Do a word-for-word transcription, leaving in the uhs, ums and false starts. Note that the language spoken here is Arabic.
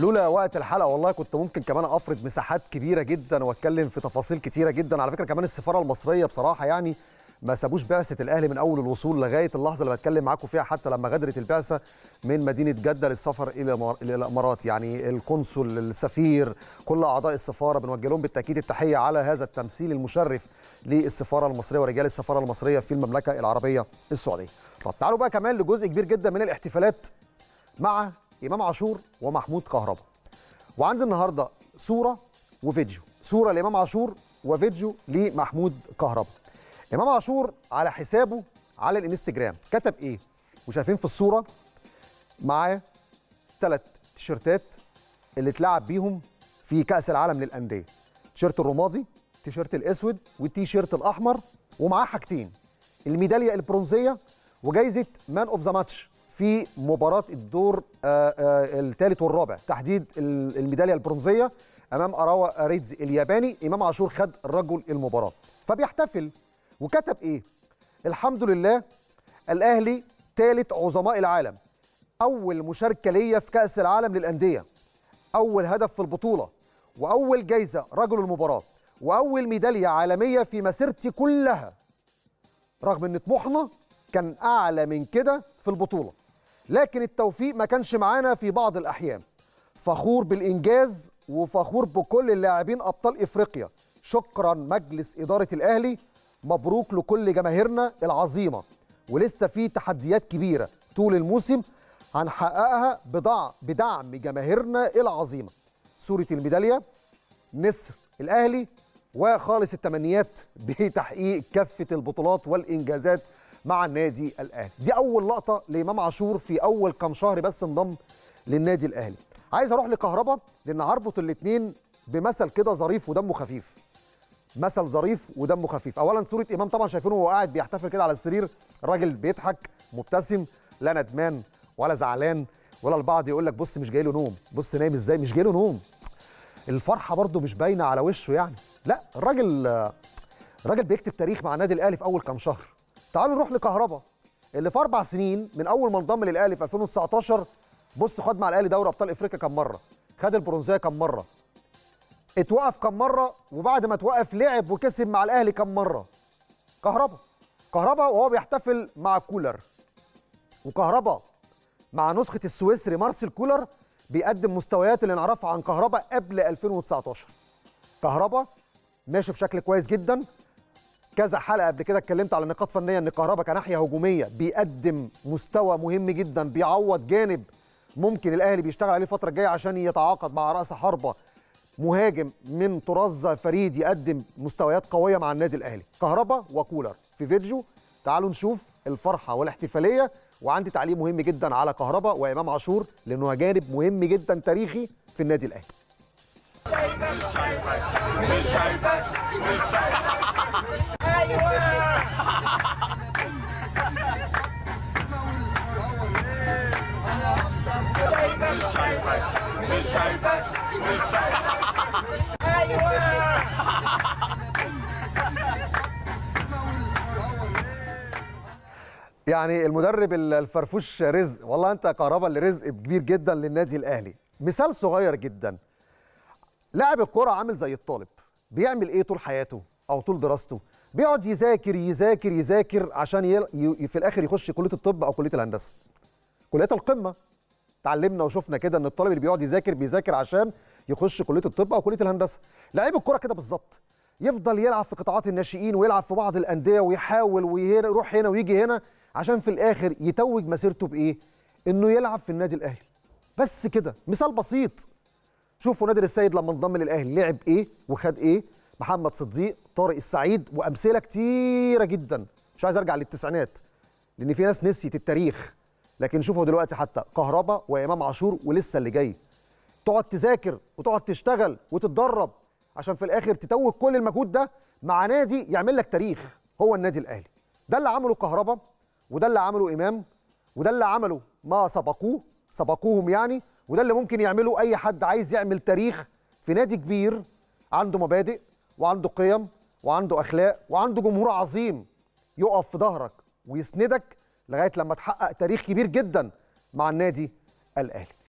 لولا وقت الحلقه والله كنت ممكن كمان افرض مساحات كبيره جدا واتكلم في تفاصيل كتيره جدا. على فكره كمان السفاره المصريه بصراحه يعني ما سابوش بعثه الاهلي من اول الوصول لغايه اللحظه اللي بتكلم معاكم فيها، حتى لما غادرت البعثه من مدينه جده للسفر الى الامارات. يعني القنصل، السفير، كل اعضاء السفاره بنوجه لهم بالتاكيد التحيه على هذا التمثيل المشرف للسفاره المصريه ورجال السفاره المصريه في المملكه العربيه السعوديه. طب تعالوا بقى كمان لجزء كبير جدا من الاحتفالات مع إمام عاشور ومحمود كهربا. وعندي النهارده صورة وفيديو، صورة لإمام عاشور وفيديو لمحمود كهربا. إمام عاشور على حسابه على الانستجرام كتب إيه؟ وشايفين في الصورة معاه ثلاث تيشيرتات اللي اتلعب بيهم في كأس العالم للأندية. التيشيرت الرمادي، التيشيرت الأسود، والتيشيرت الأحمر، ومعاه حاجتين: الميدالية البرونزية وجايزة مان أوف ذا ماتش في مباراة الدور الثالث والرابع، تحديد الميدالية البرونزية أمام أراوا ريدز الياباني. إمام عاشور خد رجل المباراة فبيحتفل وكتب إيه؟ الحمد لله الأهلي ثالث عظماء العالم، أول مشاركة ليا في كأس العالم للأندية، أول هدف في البطولة، وأول جايزة رجل المباراة، وأول ميدالية عالمية في مسيرتي كلها، رغم إن طموحنا كان أعلى من كده في البطولة لكن التوفيق ما كانش معانا في بعض الأحيان. فخور بالإنجاز وفخور بكل اللاعبين أبطال إفريقيا. شكرا مجلس إدارة الأهلي، مبروك لكل جماهيرنا العظيمة، ولسه في تحديات كبيرة طول الموسم هنحققها بدعم جماهيرنا العظيمة. صورة الميدالية، نسر الأهلي، وخالص التمنيات بتحقيق كافة البطولات والإنجازات مع النادي الاهلي. دي اول لقطه لامام عاشور في اول كام شهر بس انضم للنادي الاهلي. عايز اروح لكهربا لان هربط الاثنين بمثل كده ظريف ودمه خفيف. مثل ظريف ودمه خفيف. اولا صوره امام طبعا شايفينه وهو قاعد بيحتفل كده على السرير، الراجل بيضحك مبتسم، لا ندمان ولا زعلان ولا البعض يقول لك بص مش جاي له نوم، بص نايم ازاي، مش جاي له نوم. الفرحه برده مش باينه على وشه يعني، لا الراجل الراجل بيكتب تاريخ مع النادي الاهلي في اول كام شهر. تعالوا نروح لكهربا اللي في اربع سنين من اول ما انضم للاهلي في ألفين وتسعتاشر، بص خد مع الاهلي دوري ابطال افريقيا كم مره، خد البرونزيه كم مره، اتوقف كم مره، وبعد ما اتوقف لعب وكسب مع الاهلي كم مره. كهربا كهربا وهو بيحتفل مع كولر، وكهربا مع نسخه السويسري مارسيل كولر بيقدم مستويات اللي نعرفها عن كهربا قبل ألفين وتسعتاشر. كهربا ماشي بشكل كويس جدا. كذا حلقه قبل كده اتكلمت على نقاط فنيه ان كهربا كناحيه هجوميه بيقدم مستوى مهم جدا، بيعوض جانب ممكن الاهلي بيشتغل عليه الفتره الجايه عشان يتعاقد مع راس حربه. مهاجم من طراز فريد يقدم مستويات قويه مع النادي الاهلي. كهربا وكولر في فيديو، تعالوا نشوف الفرحه والاحتفاليه. وعندي تعليق مهم جدا على كهربا وامام عاشور لانه جانب مهم جدا تاريخي في النادي الاهلي. يعني المدرب الفرفوش رزق، والله انت يا كهربا اللي رزق كبير جدا للنادي الاهلي. مثال صغير جدا، لاعب الكوره عامل زي الطالب، بيعمل ايه طول حياته او طول دراسته؟ بيقعد يذاكر يذاكر يذاكر عشان يل... ي... في الاخر يخش كليه الطب او كليه الهندسه، كليات القمه. تعلمنا وشفنا كده ان الطالب اللي بيقعد يذاكر بيذاكر عشان يخش كليه الطب او كليه الهندسه. لعيب الكوره كده بالظبط، يفضل يلعب في قطاعات الناشئين ويلعب في بعض الانديه ويحاول ويروح هنا ويجي هنا عشان في الاخر يتوج مسيرته بايه؟ انه يلعب في النادي الاهلي. بس كده مثال بسيط. شوفوا نادر السيد لما انضم للاهلي لعب ايه وخد ايه، محمد صديق، طارق السعيد، وامثله كتيره جدا. مش عايز ارجع للتسعينات لان في ناس نسيت التاريخ، لكن شوفوا دلوقتي حتى كهربا وامام عاشور ولسه اللي جاي. تقعد تذاكر وتقعد تشتغل وتتدرب عشان في الاخر تتوج كل المجهود ده مع نادي يعمل لك تاريخ هو النادي الاهلي. ده اللي عمله كهربا، وده اللي عمله امام، وده اللي عمله ما سبقوه سبقوهم يعني، وده اللي ممكن يعمله اي حد عايز يعمل تاريخ في نادي كبير عنده مبادئ وعنده قيم وعنده اخلاق وعنده جمهور عظيم يقف في ظهرك ويسندك لغايه لما تحقق تاريخ كبير جدا مع النادي الاهلي.